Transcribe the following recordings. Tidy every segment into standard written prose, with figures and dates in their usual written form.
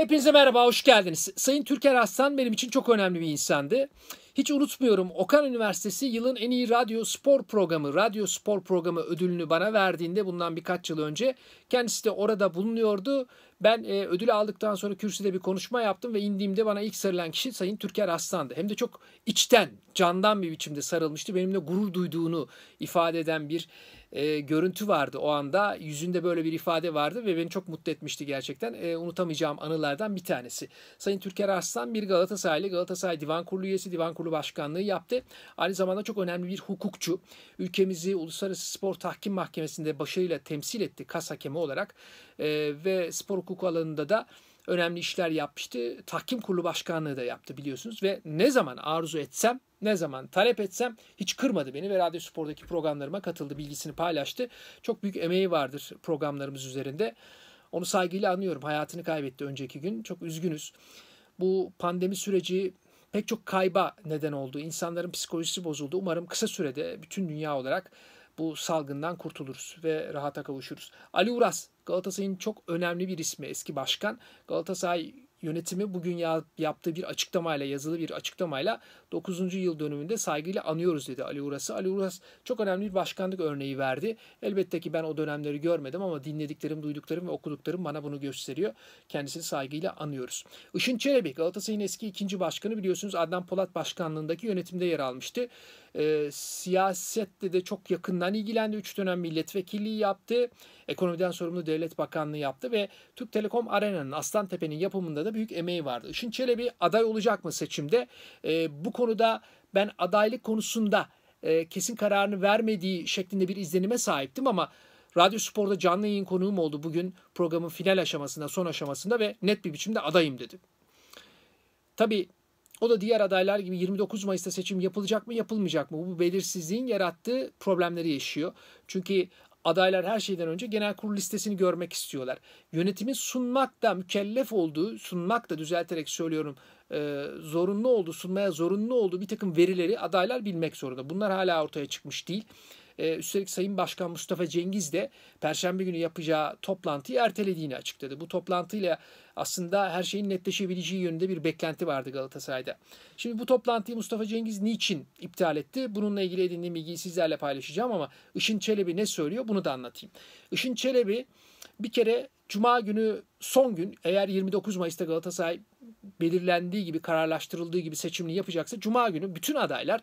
Hepinize merhaba, hoş geldiniz. Sayın Türker Arslan benim için çok önemli bir insandı. Hiç unutmuyorum, Okan Üniversitesi yılın en iyi Radyo Spor programı ödülünü bana verdiğinde bundan birkaç yıl önce kendisi de orada bulunuyordu. Ben ödülü aldıktan sonra kürsüde bir konuşma yaptım ve indiğimde bana ilk sarılan kişi Sayın Türker Arslan'dı. Hem de çok içten, candan bir biçimde sarılmıştı. Benimle gurur duyduğunu ifade eden bir görüntü vardı o anda. Yüzünde böyle bir ifade vardı ve beni çok mutlu etmişti gerçekten. Unutamayacağım anılardan bir tanesi. Sayın Türker Arslan bir Galatasaraylı, Galatasaray Divan Kurulu üyesi, Divan Kurulu Başkanlığı yaptı. Aynı zamanda çok önemli bir hukukçu. Ülkemizi Uluslararası Spor Tahkim Mahkemesi'nde başarıyla temsil etti kas hakemi olarak ve spor hukuku alanında da önemli işler yapmıştı. Tahkim Kurulu Başkanlığı da yaptı biliyorsunuz ve ne zaman arzu etsem, ne zaman talep etsem hiç kırmadı beni ve Radyo Spor'daki programlarıma katıldı, bilgisini paylaştı. Çok büyük emeği vardır programlarımız üzerinde. Onu saygıyla anıyorum. Hayatını kaybetti önceki gün. Çok üzgünüz. Bu pandemi süreci pek çok kayba neden oldu. İnsanların psikolojisi bozuldu. Umarım kısa sürede bütün dünya olarak bu salgından kurtuluruz ve rahata kavuşuruz. Ali Uras, Galatasaray'ın çok önemli bir ismi, eski başkan. Galatasaray yönetimi bugün yaptığı bir açıklamayla, yazılı bir açıklamayla 9. yıl dönümünde saygıyla anıyoruz dedi Ali Uras'ı. Ali Uras çok önemli bir başkanlık örneği verdi. Elbette ki ben o dönemleri görmedim ama dinlediklerim, duyduklarım ve okuduklarım bana bunu gösteriyor. Kendisini saygıyla anıyoruz. Işın Çelebi, Galatasaray'ın eski 2. başkanı, biliyorsunuz Adnan Polat başkanlığındaki yönetimde yer almıştı. Siyasette de çok yakından ilgilendi. 3 dönem milletvekilliği yaptı. Ekonomiden sorumlu devlet bakanlığı yaptı ve Türk Telekom Arena'nın, Aslantepe'nin yapımında da büyük emeği vardı. Işın Çelebi aday olacak mı seçimde? Bu konuda ben adaylık konusunda kesin kararını vermediği şeklinde bir izlenime sahiptim ama Radyo Spor'da canlı yayın konuğum oldu bugün programın final aşamasında, son aşamasında ve net bir biçimde adayım dedi. Tabii o da diğer adaylar gibi 29 Mayıs'ta seçim yapılacak mı, yapılmayacak mı? Bu belirsizliğin yarattığı problemleri yaşıyor. Çünkü adaylar her şeyden önce genel kurul listesini görmek istiyorlar. Yönetimin sunmakla mükellef olduğu, sunmakla düzelterek söylüyorum, zorunlu olduğu, sunmaya zorunlu olduğu bir takım verileri adaylar bilmek zorunda. Bunlar hala ortaya çıkmış değil. Üstelik Sayın Başkan Mustafa Cengiz de Perşembe günü yapacağı toplantıyı ertelediğini açıkladı. Bu toplantıyla aslında her şeyin netleşebileceği yönünde bir beklenti vardı Galatasaray'da. Şimdi bu toplantıyı Mustafa Cengiz niçin iptal etti? Bununla ilgili edindiğim bilgiyi sizlerle paylaşacağım ama Işın Çelebi ne söylüyor? Bunu da anlatayım. Işın Çelebi bir kere Cuma günü son gün, eğer 29 Mayıs'ta Galatasaray belirlendiği gibi, kararlaştırıldığı gibi seçimini yapacaksa Cuma günü bütün adaylar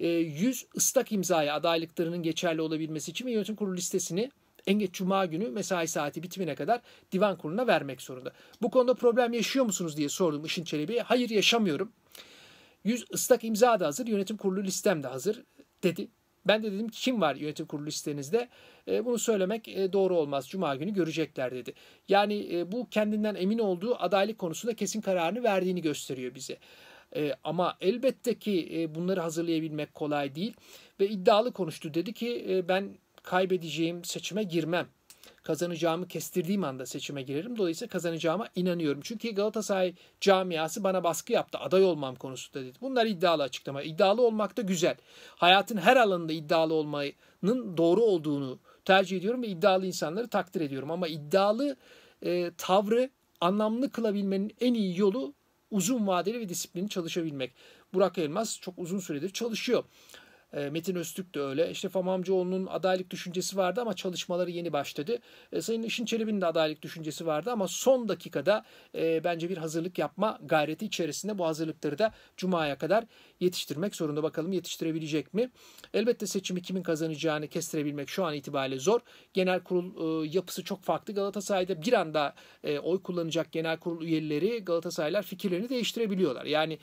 100 ıslak imzaya adaylıklarının geçerli olabilmesi için ve yönetim kurulu listesini en geç Cuma günü mesai saati bitimine kadar divan kuruluna vermek zorunda. Bu konuda problem yaşıyor musunuz diye sordum Işın Çelebi'ye. Hayır, yaşamıyorum. 100 ıslak imza da hazır, yönetim kurulu listem de hazır dedi. Ben de dedim ki kim var yönetim kurulu listenizde? Bunu söylemek doğru olmaz. Cuma günü görecekler dedi. Yani bu kendinden emin olduğu adaylık konusunda kesin kararını verdiğini gösteriyor bize. Ama elbette ki bunları hazırlayabilmek kolay değil. Ve iddialı konuştu. Dedi ki ben kaybedeceğim seçime girmem. Kazanacağımı kestirdiğim anda seçime girerim. Dolayısıyla kazanacağıma inanıyorum. Çünkü Galatasaray camiası bana baskı yaptı aday olmam konusunda dedi. Bunlar iddialı açıklama. İddialı olmak da güzel. Hayatın her alanında iddialı olmanın doğru olduğunu tercih ediyorum ve iddialı insanları takdir ediyorum. Ama iddialı tavrı anlamlı kılabilmenin en iyi yolu uzun vadeli ve disiplinli çalışabilmek. Burak Elmas çok uzun süredir çalışıyor. Metin Öztürk de öyle. İşte Fahmi Amcaoğlu'nun adaylık düşüncesi vardı ama çalışmaları yeni başladı. Sayın Işın Çelebi'nin de adaylık düşüncesi vardı ama son dakikada bence bir hazırlık yapma gayreti içerisinde bu hazırlıkları da Cuma'ya kadar yetiştirmek zorunda. Bakalım yetiştirebilecek mi? Elbette seçimi kimin kazanacağını kestirebilmek şu an itibariyle zor. Genel kurul yapısı çok farklı. Galatasaray'da bir anda oy kullanacak genel kurul üyeleri, Galatasaraylar fikirlerini değiştirebiliyorlar. Yani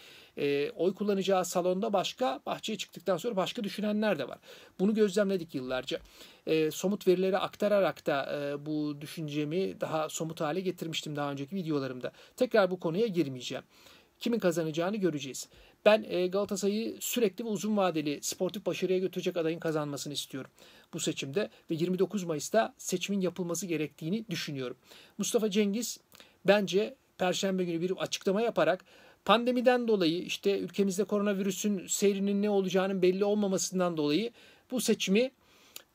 oy kullanacağı salonda başka, bahçeye çıktıktan sonra başka düşünenler de var. Bunu gözlemledik yıllarca. Somut verileri aktararak da bu düşüncemi daha somut hale getirmiştim daha önceki videolarımda. Tekrar bu konuya girmeyeceğim. Kimin kazanacağını göreceğiz. Ben Galatasaray'ı sürekli ve uzun vadeli sportif başarıya götürecek adayın kazanmasını istiyorum bu seçimde. Ve 29 Mayıs'ta seçimin yapılması gerektiğini düşünüyorum. Mustafa Cengiz bence Perşembe günü bir açıklama yaparak pandemiden dolayı, işte ülkemizde koronavirüsün seyrinin ne olacağının belli olmamasından dolayı bu seçimi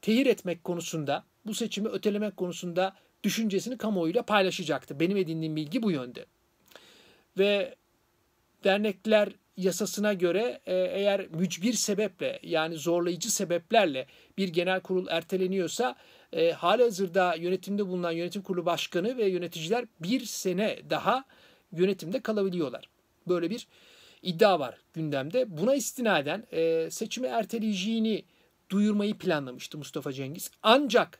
tehir etmek konusunda, bu seçimi ötelemek konusunda düşüncesini kamuoyuyla paylaşacaktı. Benim edindiğim bilgi bu yönde. ve dernekler yasasına göre eğer mücbir sebeple, yani zorlayıcı sebeplerle bir genel kurul erteleniyorsa halihazırda yönetimde bulunan yönetim kurulu başkanı ve yöneticiler bir sene daha yönetimde kalabiliyorlar. Böyle bir iddia var gündemde. Buna istinaden seçimi erteleyeceğini duyurmayı planlamıştı Mustafa Cengiz. Ancak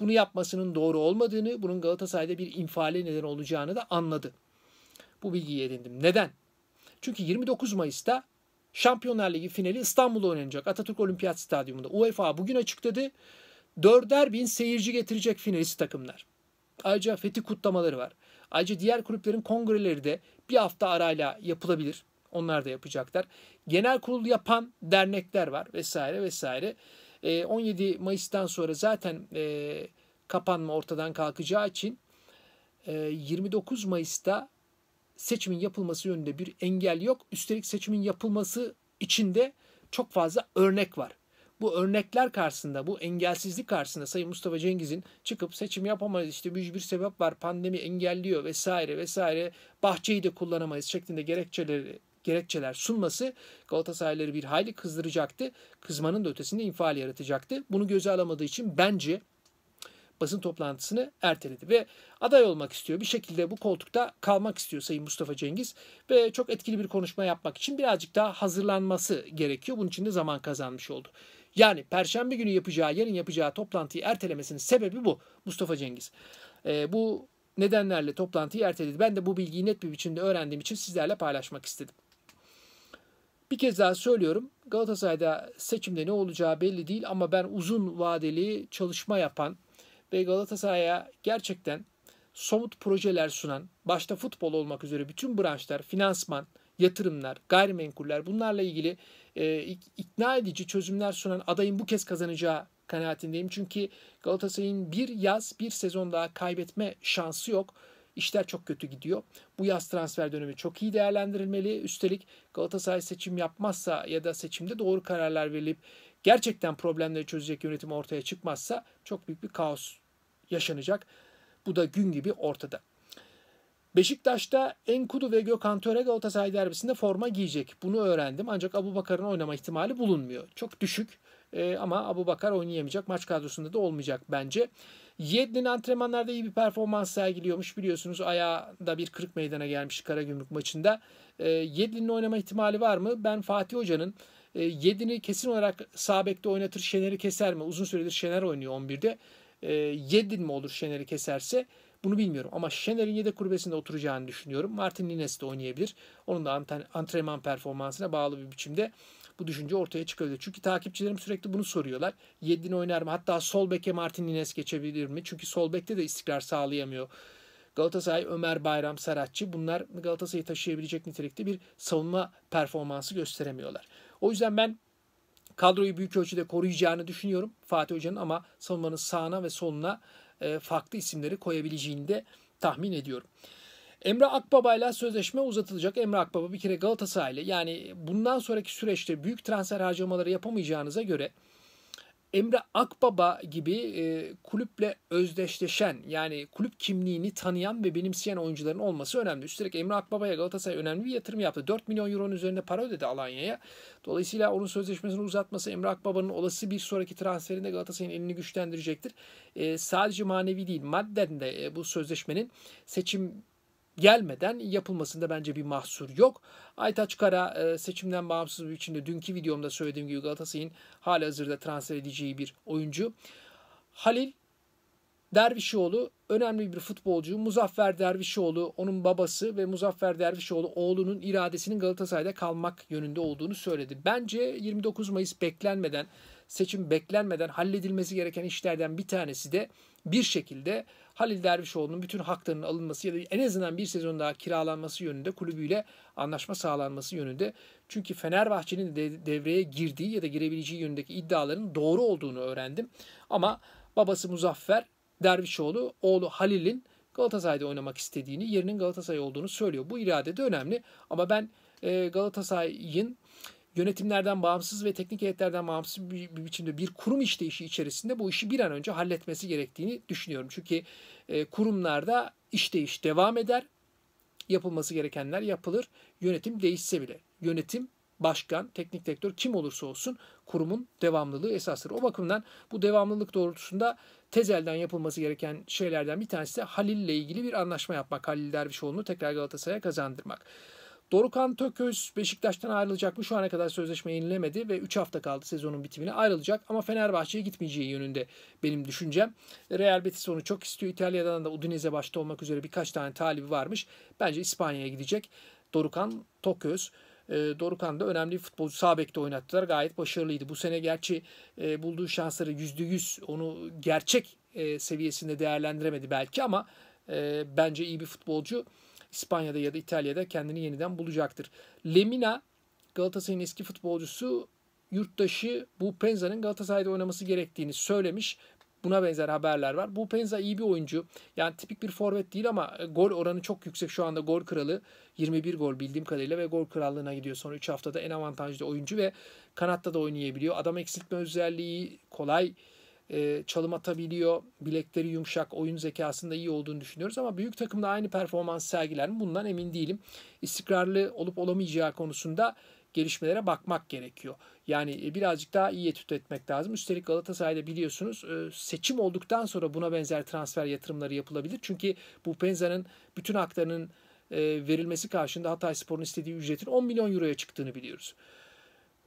bunu yapmasının doğru olmadığını, bunun Galatasaray'da bir infiale neden olacağını da anladı. Bu bilgiyi edindim. Neden? Çünkü 29 Mayıs'ta Şampiyonlar Ligi finali İstanbul'da oynanacak. Atatürk Olimpiyat Stadyumu'nda. UEFA bugün açıkladı. 4.000 seyirci getirecek finalist takımlar. Ayrıca fetih kutlamaları var. Ayrıca diğer kulüplerin kongreleri de bir hafta arayla yapılabilir. Onlar da yapacaklar. Genel kurul yapan dernekler var vesaire vesaire. 17 Mayıs'tan sonra zaten kapanma ortadan kalkacağı için 29 Mayıs'ta seçimin yapılması yönünde bir engel yok. Üstelik seçimin yapılması için de çok fazla örnek var. Bu örnekler karşısında, bu engelsizlik karşısında Sayın Mustafa Cengiz'in çıkıp seçim yapamayız, işte mücbir sebep var, pandemi engelliyor vesaire vesaire, bahçeyi de kullanamayız şeklinde gerekçeler sunması Galatasaraylıları bir hayli kızdıracaktı. Kızmanın da ötesinde infial yaratacaktı. Bunu göze alamadığı için bence basın toplantısını erteledi ve aday olmak istiyor. Bir şekilde bu koltukta kalmak istiyor Sayın Mustafa Cengiz ve çok etkili bir konuşma yapmak için birazcık daha hazırlanması gerekiyor. Bunun için de zaman kazanmış oldu. Yani Perşembe günü yapacağı, yarın yapacağı toplantıyı ertelemesinin sebebi bu Mustafa Cengiz. Bu nedenlerle toplantıyı erteledi. Ben de bu bilgiyi net bir biçimde öğrendiğim için sizlerle paylaşmak istedim. Bir kez daha söylüyorum, Galatasaray'da seçimde ne olacağı belli değil ama ben uzun vadeli çalışma yapan ve Galatasaray'a gerçekten somut projeler sunan, başta futbol olmak üzere bütün branşlar, finansman, yatırımlar, gayrimenkuller, bunlarla ilgili ikna edici çözümler sunan adayın bu kez kazanacağı kanaatindeyim. Çünkü Galatasaray'ın bir yaz, bir sezon daha kaybetme şansı yok. İşler çok kötü gidiyor. Bu yaz transfer dönemi çok iyi değerlendirilmeli. Üstelik Galatasaray seçim yapmazsa ya da seçimde doğru kararlar verilip gerçekten problemleri çözecek yönetim ortaya çıkmazsa çok büyük bir kaos yaşanacak. Bu da gün gibi ortada. Beşiktaş'ta N'Koudou ve Gökhan Töre Galatasaray derbisinde forma giyecek. Bunu öğrendim. Ancak Aboubakar'ın oynama ihtimali bulunmuyor. Çok düşük ama Aboubakar oynayamayacak. Maç kadrosunda da olmayacak bence. Yedlin antrenmanlarda iyi bir performans sergiliyormuş. Biliyorsunuz ayağında bir kırık meydana gelmiş Karagümrük maçında. Yedlin'in oynama ihtimali var mı? Ben Fatih Hoca'nın Yedlin'i kesin olarak sağ bekte oynatır, Şener'i keser mi? Uzun süredir Şener oynuyor 11'de. Yedlin mi olur Şener'i keserse? Bunu bilmiyorum ama Şener'in yedek kulübesinde oturacağını düşünüyorum. Martin Linnes de oynayabilir. Onun da antrenman performansına bağlı bir biçimde bu düşünce ortaya çıkabilir. Çünkü takipçilerim sürekli bunu soruyorlar. Yedlin oynar mı? Hatta sol beke Martin Linnes geçebilir mi? Çünkü sol bekte de istikrar sağlayamıyor. Galatasaray, Ömer Bayram, Saracçı, bunlar Galatasaray'ı taşıyabilecek nitelikte bir savunma performansı gösteremiyorlar. O yüzden ben kadroyu büyük ölçüde koruyacağını düşünüyorum Fatih Hoca'nın ama savunmanın sağına ve soluna farklı isimleri koyabileceğini de tahmin ediyorum. Emre Akbaba ile sözleşme uzatılacak. Emre Akbaba bir kere Galatasaraylı, yani bundan sonraki süreçte büyük transfer harcamaları yapamayacağınıza göre Emre Akbaba gibi kulüple özdeşleşen, yani kulüp kimliğini tanıyan ve benimseyen oyuncuların olması önemli. Üstelik Emre Akbaba'ya Galatasaray önemli bir yatırım yaptı. 4 milyon euronun üzerinde para ödedi Alanya'ya. Dolayısıyla onun sözleşmesini uzatması Emre Akbaba'nın olası bir sonraki transferinde Galatasaray'ın elini güçlendirecektir. Sadece manevi değil, madden de bu sözleşmenin seçim gelmeden yapılmasında bence bir mahsur yok. Aytaç Kara seçimden bağımsız bir biçimde dünkü videomda söylediğim gibi Galatasaray'ın halihazırda transfer edeceği bir oyuncu. Halil Dervişoğlu önemli bir futbolcu. Muzaffer Dervişoğlu onun babası ve Muzaffer Dervişoğlu oğlunun iradesinin Galatasaray'da kalmak yönünde olduğunu söyledi. Bence 29 Mayıs beklenmeden, seçim beklenmeden halledilmesi gereken işlerden bir tanesi de bir şekilde Halil Dervişoğlu'nun bütün haklarının alınması ya da en azından bir sezon daha kiralanması yönünde, kulübüyle anlaşma sağlanması yönünde. Çünkü Fenerbahçe'nin de devreye girdiği ya da girebileceği yönündeki iddiaların doğru olduğunu öğrendim. Ama babası Muzaffer Dervişoğlu, oğlu Halil'in Galatasaray'da oynamak istediğini, yerinin Galatasaray olduğunu söylüyor. Bu irade de önemli ama ben Galatasaray'ın yönetimlerden bağımsız ve teknik heyetlerden bağımsız bir biçimde bir kurum işleyişi içerisinde bu işi bir an önce halletmesi gerektiğini düşünüyorum. Çünkü kurumlarda işleyiş devam eder. yapılması gerekenler yapılır. Yönetim değişse bile. Yönetim, başkan, teknik direktör kim olursa olsun kurumun devamlılığı esastır. O bakımdan bu devamlılık doğrultusunda tezelden yapılması gereken şeylerden bir tanesi de Halil'le ilgili bir anlaşma yapmak. Halil Dervişoğlu'nu tekrar Galatasaray'a kazandırmak. Dorukhan Toköz Beşiktaş'tan ayrılacak mı? Şu ana kadar sözleşme yenilemedi ve 3 hafta kaldı sezonun bitimine, ayrılacak ama Fenerbahçe'ye gitmeyeceği yönünde benim düşüncem. Real Betis onu çok istiyor. İtalya'dan da Udinese başta olmak üzere birkaç tane talibi varmış. Bence İspanya'ya gidecek Dorukhan Toköz. Dorukhan da önemli bir futbolcu. Sağ bekte oynattılar. Gayet başarılıydı. Bu sene gerçi bulduğu şansları %100 onu gerçek seviyesinde değerlendiremedi belki ama bence iyi bir futbolcu. İspanya'da ya da İtalya'da kendini yeniden bulacaktır. Lemina, Galatasaray'ın eski futbolcusu, yurttaşı bu Penza'nın Galatasaray'da oynaması gerektiğini söylemiş. Buna benzer haberler var. Bu Penza iyi bir oyuncu. Yani tipik bir forvet değil ama gol oranı çok yüksek. Şu anda gol kralı, 21 gol bildiğim kadarıyla ve gol krallığına gidiyor. Son 3 haftada en avantajlı oyuncu ve kanatta da oynayabiliyor. Adam eksiltme özelliği, kolay çalım atabiliyor. Bilekleri yumuşak, oyun zekasında iyi olduğunu düşünüyoruz ama büyük takımda aynı performans sergiler mi? Bundan emin değilim. İstikrarlı olup olamayacağı konusunda gelişmelere bakmak gerekiyor. Yani birazcık daha iyi etüt etmek lazım. Üstelik Galatasaray'da biliyorsunuz seçim olduktan sonra buna benzer transfer yatırımları yapılabilir. Çünkü bu Penza'nın bütün haklarının verilmesi karşılığında Hatayspor'un istediği ücretin 10 milyon euroya çıktığını biliyoruz.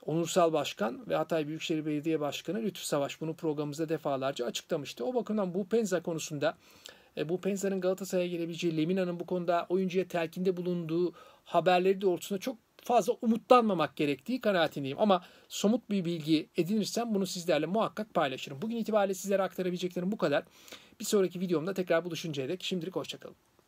Onursal Başkan ve Hatay Büyükşehir Belediye Başkanı Lütfü Savaş bunu programımızda defalarca açıklamıştı. O bakımdan bu Penza konusunda, bu Penza'nın Galatasaray'a gelebileceği, Lemina'nın bu konuda oyuncuya telkinde bulunduğu haberleri doğrultusunda çok fazla umutlanmamak gerektiği kanaatindeyim. Ama somut bir bilgi edinirsem bunu sizlerle muhakkak paylaşırım. Bugün itibariyle sizlere aktarabileceklerim bu kadar. Bir sonraki videomda tekrar buluşuncaya dek şimdilik hoşçakalın.